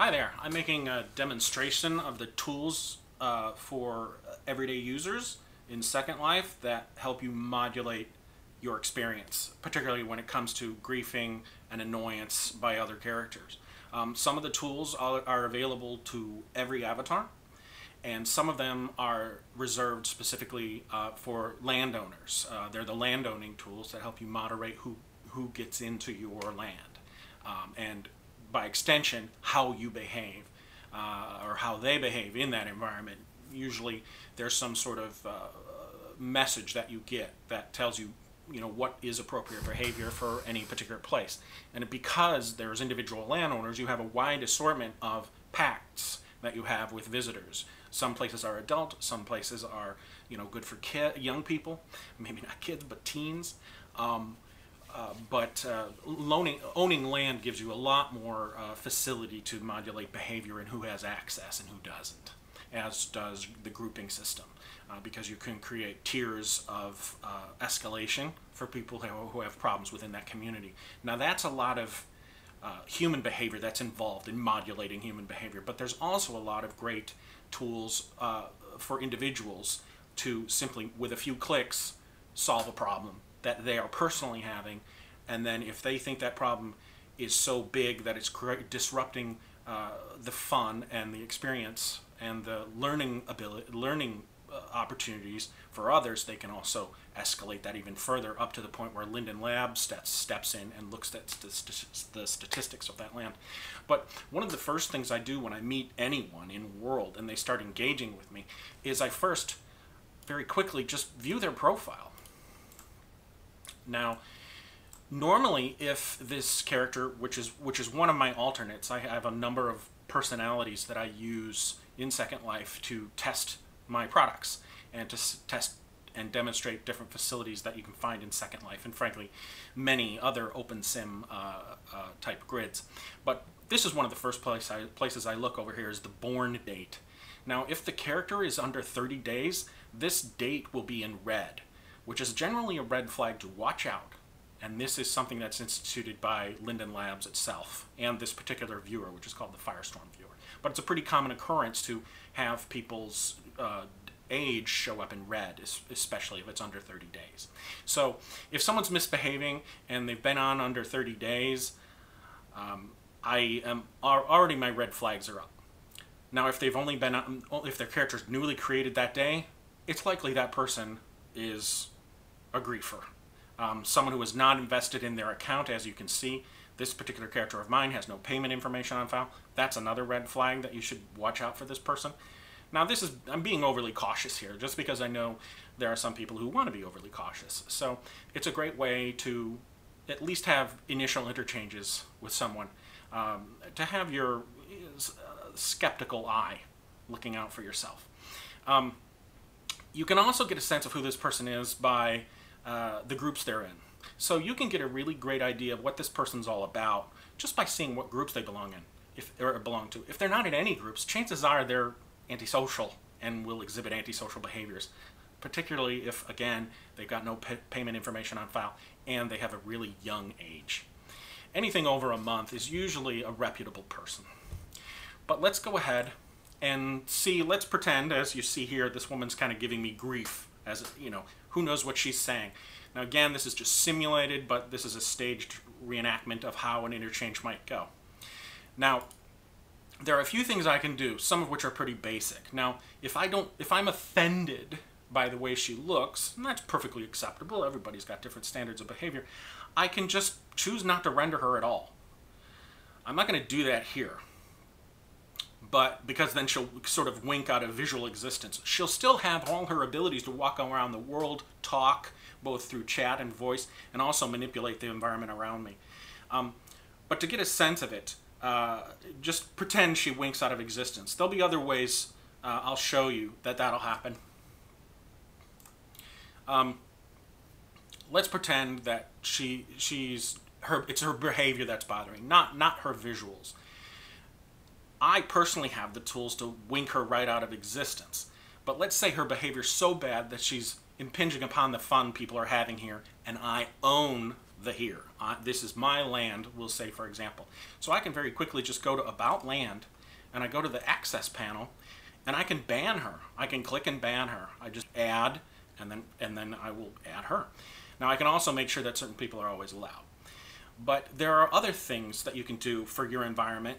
Hi there, I'm making a demonstration of the tools for everyday users in Second Life that help you modulate your experience, particularly when it comes to griefing and annoyance by other characters. Some of the tools are available to every avatar, and some of them are reserved specifically for landowners. They're the landowning tools that help you moderate who gets into your land and by extension, how you behave or how they behave in that environment. Usually there's some sort of message that you get that tells you, what is appropriate behavior for any particular place. And because there's individual landowners, you have a wide assortment of pacts that you have with visitors. Some places are adult, some places are, good for young people, maybe not kids, but teens. Owning land gives you a lot more facility to modulate behavior and who has access and who doesn't, as does the grouping system, because you can create tiers of escalation for people who have problems within that community. Now that's a lot of human behavior that's involved in modulating human behavior, but there's also a lot of great tools for individuals to simply, with a few clicks, solve a problem that they are personally having, and then if they think that problem is so big that it's disrupting the fun and the experience and the learning opportunities for others, they can also escalate that even further up to the point where Linden Lab steps in and looks at the statistics of that land. But one of the first things I do when I meet anyone in world and they start engaging with me is I first very quickly just view their profile. Now, normally if this character, which is one of my alternates, I have a number of personalities that I use in Second Life to test my products and to test and demonstrate different facilities that you can find in Second Life and, frankly, many other OpenSim type grids. But this is one of the first places I look over here is the born date. Now, if the character is under 30 days, this date will be in red, which is generally a red flag to watch out. And this is something that's instituted by Linden Labs itself and this particular viewer, which is called the Firestorm viewer. But it's a pretty common occurrence to have people's age show up in red, especially if it's under 30 days. So if someone's misbehaving and they've been on under 30 days, already my red flags are up. Now, if they've only been on, if their character's newly created that day, it's likely that person is a griefer, someone who is not invested in their account. As you can see, this particular character of mine has no payment information on file. That's another red flag that you should watch out for this person. Now this is, I'm being overly cautious here just because I know there are some people who want to be overly cautious. So it's a great way to at least have initial interchanges with someone, to have your skeptical eye looking out for yourself. You can also get a sense of who this person is by the groups they're in. So you can get a really great idea of what this person's all about just by seeing what groups they belong in, or belong to. If they're not in any groups, chances are they're antisocial and will exhibit antisocial behaviors, particularly if, again, they've got no payment information on file and they have a really young age. Anything over a month is usually a reputable person. But let's go ahead and see, let's pretend, as you see here, this woman's kind of giving me grief, as, who knows what she's saying. Now again, this is just simulated, but this is a staged reenactment of how an interchange might go. Now, there are a few things I can do, some of which are pretty basic. Now, if I'm offended by the way she looks, and that's perfectly acceptable, everybody's got different standards of behavior, I can just choose not to render her at all. I'm not gonna do that here, but because then she'll sort of wink out of visual existence. She'll still have all her abilities to walk around the world, talk, both through chat and voice, and also manipulate the environment around me. But to get a sense of it, just pretend she winks out of existence. There'll be other ways I'll show you that that'll happen. Let's pretend that it's her behavior that's bothering, not her visuals. I personally have the tools to wink her right out of existence. But let's say her behavior's so bad that she's impinging upon the fun people are having here, and I own the here. This is my land, we'll say, for example. So I can very quickly just go to About Land, and I go to the Access panel, and I can ban her. I can click and ban her. I just add, and then I will add her. Now I can also make sure that certain people are always allowed. But there are other things that you can do for your environment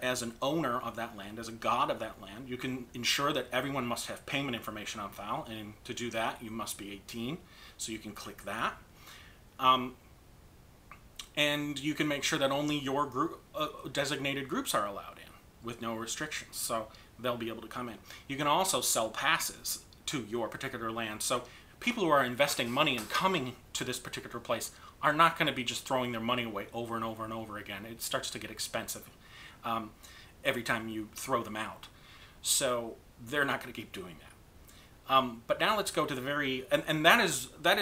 as an owner of that land, as a god of that land. You can ensure that everyone must have payment information on file, and to do that you must be 18, so you can click that. And you can make sure that only your group, designated groups are allowed in with no restrictions, so they'll be able to come in. You can also sell passes to your particular land, so people who are investing money and coming to this particular place are not going to be just throwing their money away over and over and over again. It starts to get expensive every time you throw them out. So they're not going to keep doing that. But now let's go to the very, and that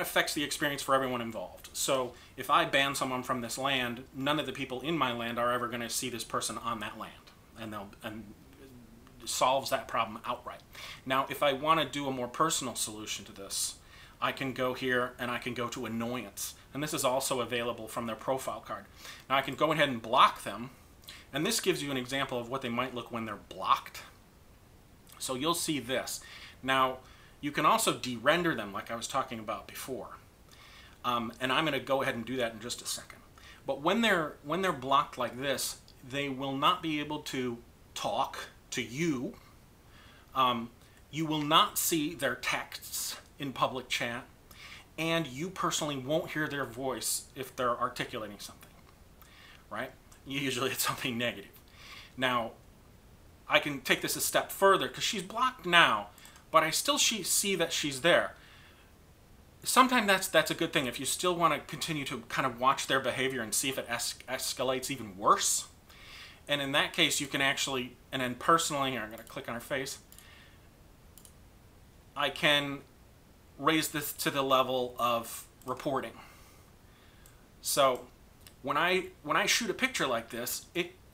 affects the experience for everyone involved. So if I ban someone from this land, none of the people in my land are ever going to see this person on that land, and they'll solves that problem outright. Now, if I want to do a more personal solution to this, I can go here and I can go to Annoyance. And this is also available from their profile card. Now, I can go ahead and block them. And this gives you an example of what they might look when they're blocked. So you'll see this. Now, you can also de-render them like I was talking about before. And I'm going to go ahead and do that in just a second. But when they're blocked like this, they will not be able to talk to you. You will not see their texts in public chat, and you personally won't hear their voice if they're articulating something, right? Usually it's something negative. Now, I can take this a step further because she's blocked now, but I still see that she's there. Sometimes that's a good thing if you still want to continue to kind of watch their behavior and see if it escalates even worse. And in that case, you can actually, and then personally, here, I'm going to click on her face. I can raise this to the level of reporting. So when I shoot a picture like this,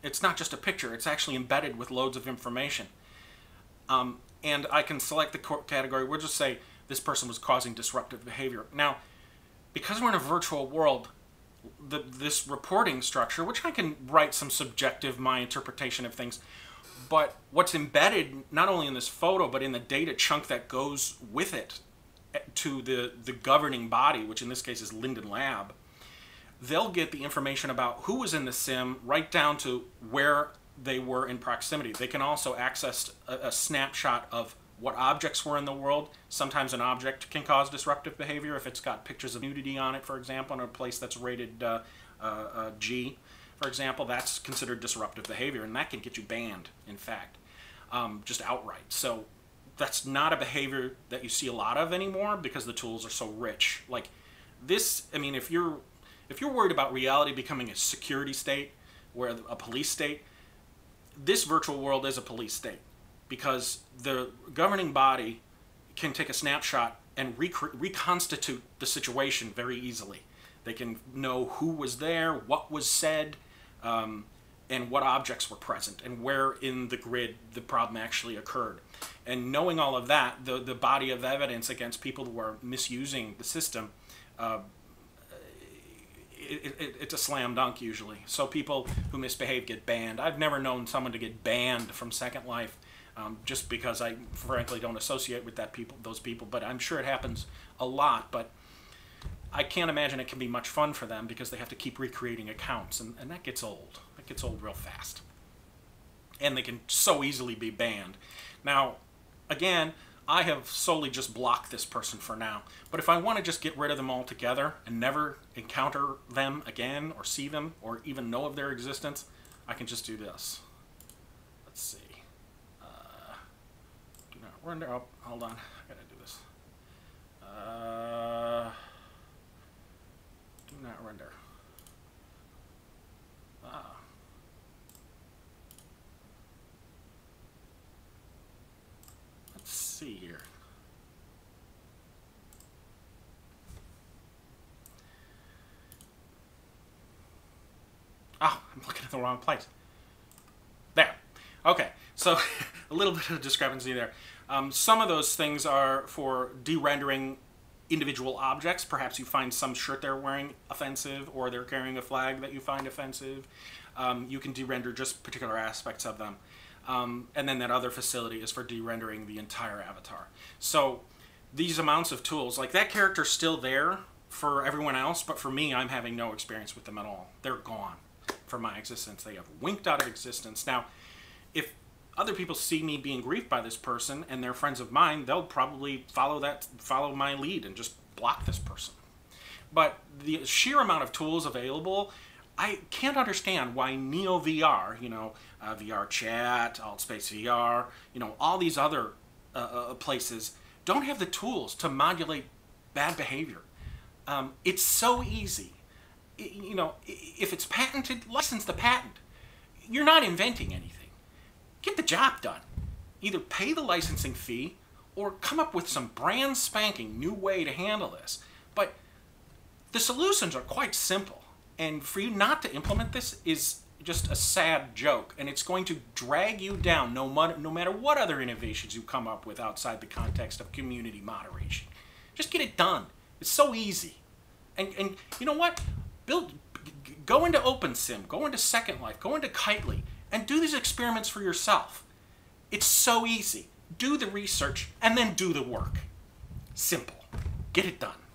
it's not just a picture. It's actually embedded with loads of information. And I can select the category. We'll just say this person was causing disruptive behavior. Now, because we're in a virtual world, this reporting structure, which I can write some subjective, my interpretation of things, but what's embedded not only in this photo, but in the data chunk that goes with it to the governing body, which in this case is Linden Lab, they'll get the information about who was in the sim right down to where they were in proximity. They can also access a snapshot of what objects were in the world. Sometimes an object can cause disruptive behavior if it's got pictures of nudity on it, for example, in a place that's rated G, for example. That's considered disruptive behavior, and that can get you banned, in fact, just outright. So that's not a behavior that you see a lot of anymore because the tools are so rich. Like this, I mean, if you're worried about reality becoming a security state or a police state, this virtual world is a police state, because the governing body can take a snapshot and reconstitute the situation very easily. They can know who was there, what was said, and what objects were present, and where in the grid the problem actually occurred. And knowing all of that, the body of evidence against people who are misusing the system, it's a slam dunk usually. So people who misbehave get banned. I've never known someone to get banned from Second Life, just because I frankly don't associate with those people, but I'm sure it happens a lot. But I can't imagine it can be much fun for them because they have to keep recreating accounts, and that gets old. That gets old real fast. And they can so easily be banned. Now, again, I have solely just blocked this person for now, but if I want to just get rid of them altogether and never encounter them again or see them or even know of their existence, I can just do this. Let's see. Oh, hold on, I gotta do this. Do not render. Let's see here. Oh, I'm looking at the wrong place. There. Okay, so a little bit of discrepancy there. Some of those things are for de-rendering individual objects. Perhaps you find some shirt they're wearing offensive, or they're carrying a flag that you find offensive. You can de-render just particular aspects of them. And then that other facility is for de-rendering the entire avatar. So these amounts of tools, like that character's still there for everyone else, but for me, I'm having no experience with them at all. They're gone from my existence. They have winked out of existence. Now, if other people see me being griefed by this person and they're friends of mine, they'll probably follow my lead and just block this person. But the sheer amount of tools available, I can't understand why NeoVR, you know, VRChat, AltSpaceVR, you know, all these other places don't have the tools to modulate bad behavior. It's so easy. You know, if it's patented, license the patent. You're not inventing anything. Get the job done. Either pay the licensing fee or come up with some brand spanking new way to handle this. But the solutions are quite simple. And for you not to implement this is just a sad joke. And it's going to drag you down no matter what other innovations you come up with outside the context of community moderation. Just get it done. It's so easy. And you know what? Go into OpenSim. Go into Second Life. Go into Kitely. And do these experiments for yourself. It's so easy. Do the research and then do the work. Simple. Get it done.